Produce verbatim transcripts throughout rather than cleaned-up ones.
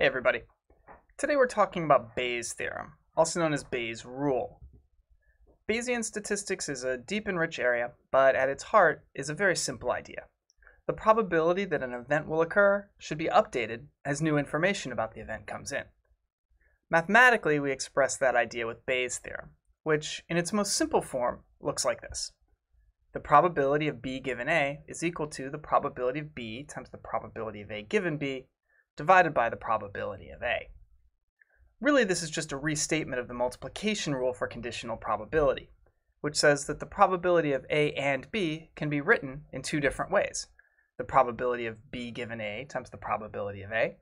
Hey everybody, today we're talking about Bayes' theorem, also known as Bayes' rule. Bayesian statistics is a deep and rich area, but at its heart is a very simple idea. The probability that an event will occur should be updated as new information about the event comes in. Mathematically, we express that idea with Bayes' theorem, which in its most simple form looks like this. The probability of B given A is equal to the probability of B times the probability of A given B divided by the probability of A. Really, this is just a restatement of the multiplication rule for conditional probability, which says that the probability of A and B can be written in two different ways: the probability of B given A times the probability of A,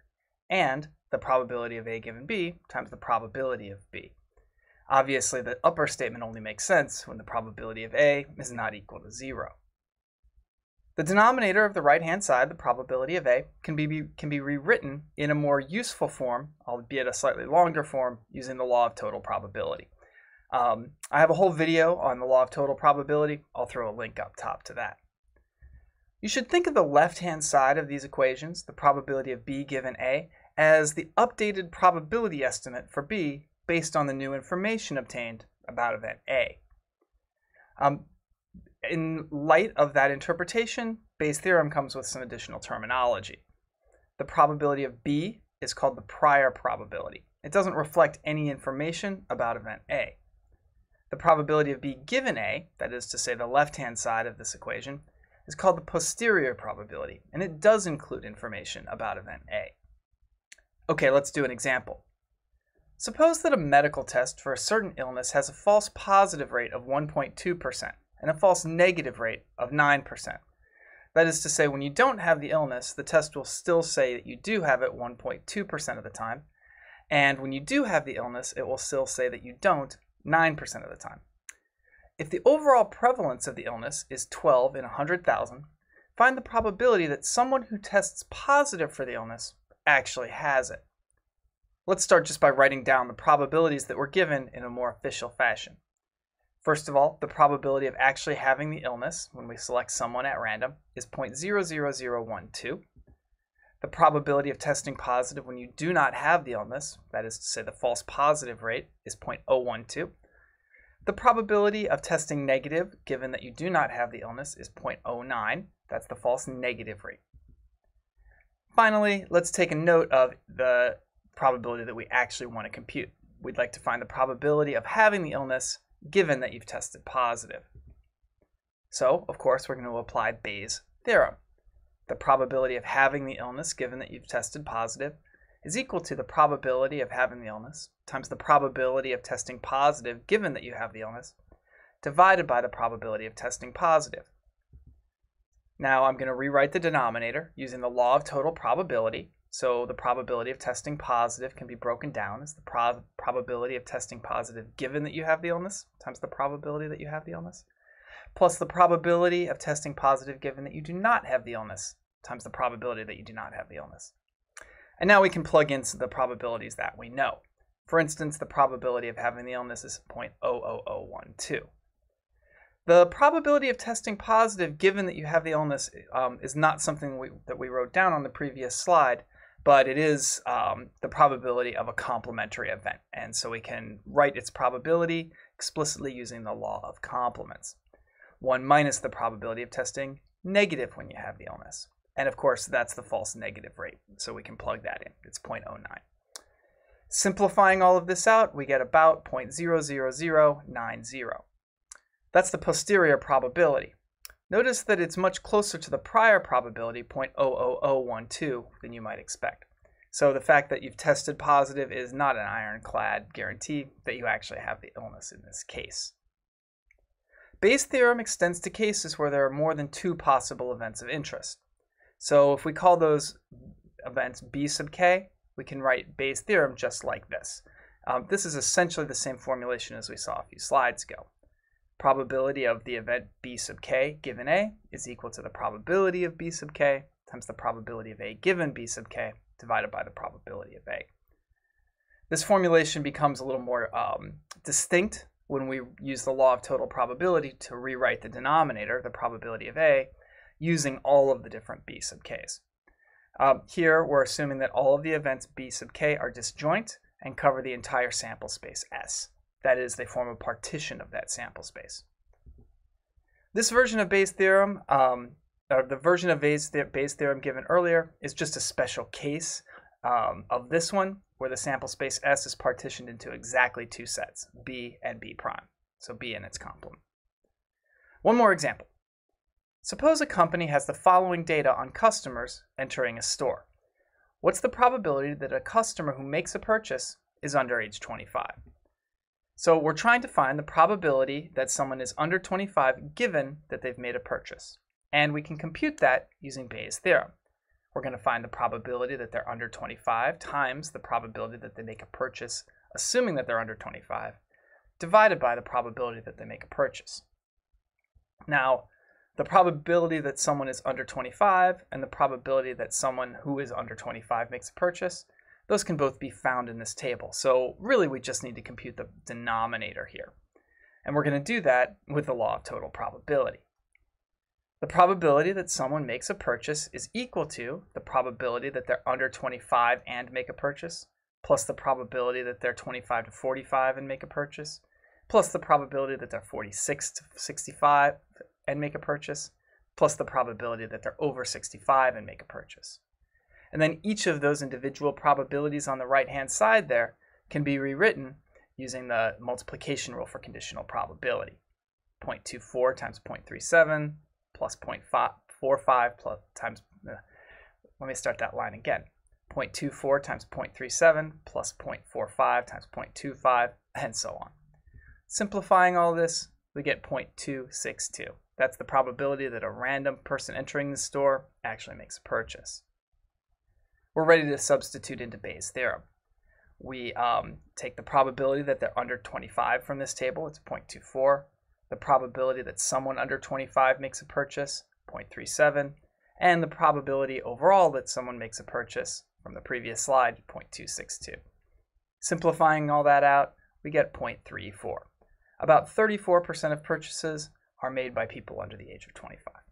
and the probability of A given B times the probability of B. Obviously, the upper statement only makes sense when the probability of A is not equal to zero. The denominator of the right-hand side, the probability of A, can be, can be rewritten in a more useful form, albeit a slightly longer form, using the law of total probability. Um, I have a whole video on the law of total probability. I'll throw a link up top to that. You should think of the left-hand side of these equations, the probability of B given A, as the updated probability estimate for B based on the new information obtained about event A. Um, In light of that interpretation, Bayes' theorem comes with some additional terminology. The probability of B is called the prior probability. It doesn't reflect any information about event A. The probability of B given A, that is to say the left-hand side of this equation, is called the posterior probability, and it does include information about event A. Okay, let's do an example. Suppose that a medical test for a certain illness has a false positive rate of one point two percent. and a false negative rate of nine percent. That is to say, when you don't have the illness, the test will still say that you do have it one point two percent of the time, and when you do have the illness, it will still say that you don't nine percent of the time. If the overall prevalence of the illness is twelve in one hundred thousand, find the probability that someone who tests positive for the illness actually has it. Let's start just by writing down the probabilities that were given in a more official fashion. First of all, the probability of actually having the illness, when we select someone at random, is zero point zero zero zero one two. The probability of testing positive when you do not have the illness, that is to say the false positive rate, is zero point zero one two. The probability of testing negative, given that you do not have the illness, is zero point zero nine. That's the false negative rate. Finally, let's take a note of the probability that we actually want to compute. We'd like to find the probability of having the illness given that you've tested positive. So, of course, we're going to apply Bayes' theorem. The probability of having the illness given that you've tested positive is equal to the probability of having the illness times the probability of testing positive given that you have the illness divided by the probability of testing positive. Now I'm going to rewrite the denominator using the law of total probability. So the probability of testing positive can be broken down as the prob probability of testing positive given that you have the illness times the probability that you have the illness, plus the probability of testing positive given that you do not have the illness times the probability that you do not have the illness. And now we can plug in the probabilities that we know. For instance, the probability of having the illness is zero point zero zero zero one two. The probability of testing positive given that you have the illness um, is not something we, that we wrote down on the previous slide, but it is um, the probability of a complementary event, and so we can write its probability explicitly using the law of complements. one minus the probability of testing negative when you have the illness. And of course, that's the false negative rate, so we can plug that in. It's zero point zero nine. Simplifying all of this out, we get about zero point zero zero zero nine zero. That's the posterior probability. Notice that it's much closer to the prior probability, zero point zero zero zero one two, than you might expect. So the fact that you've tested positive is not an ironclad guarantee that you actually have the illness in this case. Bayes' theorem extends to cases where there are more than two possible events of interest. So if we call those events B sub k, we can write Bayes' theorem just like this. Um, this is essentially the same formulation as we saw a few slides ago. Probability of the event B sub k given A is equal to the probability of B sub k times the probability of A given B sub k divided by the probability of A. This formulation becomes a little more um, distinct when we use the law of total probability to rewrite the denominator, the probability of A, using all of the different B sub k's. Um, here, we're assuming that all of the events B sub k are disjoint and cover the entire sample space S. That is, they form a partition of that sample space. This version of Bayes' theorem, um, or the version of Bayes' theorem given earlier, is just a special case um, of this one, where the sample space S is partitioned into exactly two sets, B and B prime, so B and its complement. One more example. Suppose a company has the following data on customers entering a store. What's the probability that a customer who makes a purchase is under age twenty-five? So we're trying to find the probability that someone is under twenty-five given that they've made a purchase. And we can compute that using Bayes' theorem. We're going to find the probability that they're under twenty-five times the probability that they make a purchase, assuming that they're under twenty-five, divided by the probability that they make a purchase. Now, the probability that someone is under twenty-five and the probability that someone who is under twenty-five makes a purchase, those can both be found in this table. So really, we just need to compute the denominator here. And we're going to do that with the law of total probability. The probability that someone makes a purchase is equal to the probability that they're under twenty-five and make a purchase, plus the probability that they're twenty-five to forty-five and make a purchase, plus the probability that they're forty-six to sixty-five and make a purchase, plus the probability that they're over sixty-five and make a purchase. And then each of those individual probabilities on the right-hand side there can be rewritten using the multiplication rule for conditional probability. zero point two four times zero point three seven. Plus zero point four five plus times, uh, let me start that line again, zero point two four times zero point three seven plus zero point four five times zero point two five, and so on. Simplifying all this, we get zero point two six two. That's the probability that a random person entering the store actually makes a purchase. We're ready to substitute into Bayes' theorem. We um, take the probability that they're under twenty-five from this table, it's zero point two four. The probability that someone under twenty-five makes a purchase, zero point three seven, and the probability overall that someone makes a purchase from the previous slide, zero point two six two. Simplifying all that out, we get zero point three four. About thirty-four percent of purchases are made by people under the age of twenty-five.